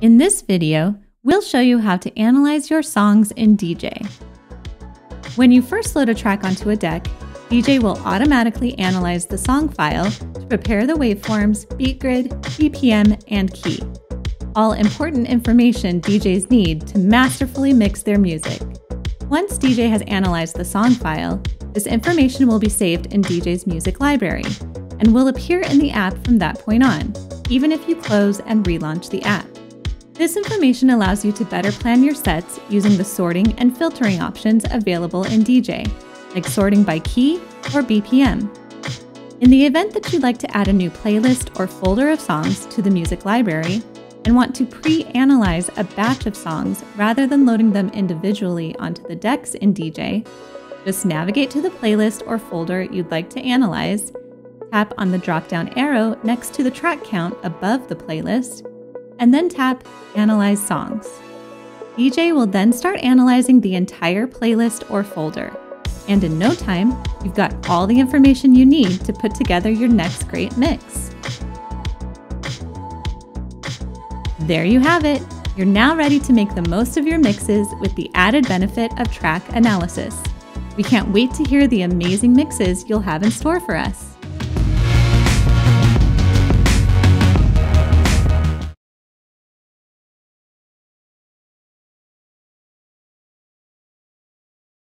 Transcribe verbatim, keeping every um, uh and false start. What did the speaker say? In this video, we'll show you how to analyze your songs in D J. When you first load a track onto a deck, D J will automatically analyze the song file to prepare the waveforms, beat grid, B P M, and key. All important information D Js need to masterfully mix their music. Once D J has analyzed the song file, this information will be saved in D J's music library and will appear in the app from that point on, even if you close and relaunch the app. This information allows you to better plan your sets using the sorting and filtering options available in D J, like sorting by key or B P M. In the event that you'd like to add a new playlist or folder of songs to the music library, and want to pre-analyze a batch of songs rather than loading them individually onto the decks in D J, just navigate to the playlist or folder you'd like to analyze, tap on the drop-down arrow next to the track count above the playlist, and then tap Analyze Songs. D J will then start analyzing the entire playlist or folder, and in no time, you've got all the information you need to put together your next great mix. There you have it! You're now ready to make the most of your mixes with the added benefit of track analysis. We can't wait to hear the amazing mixes you'll have in store for us.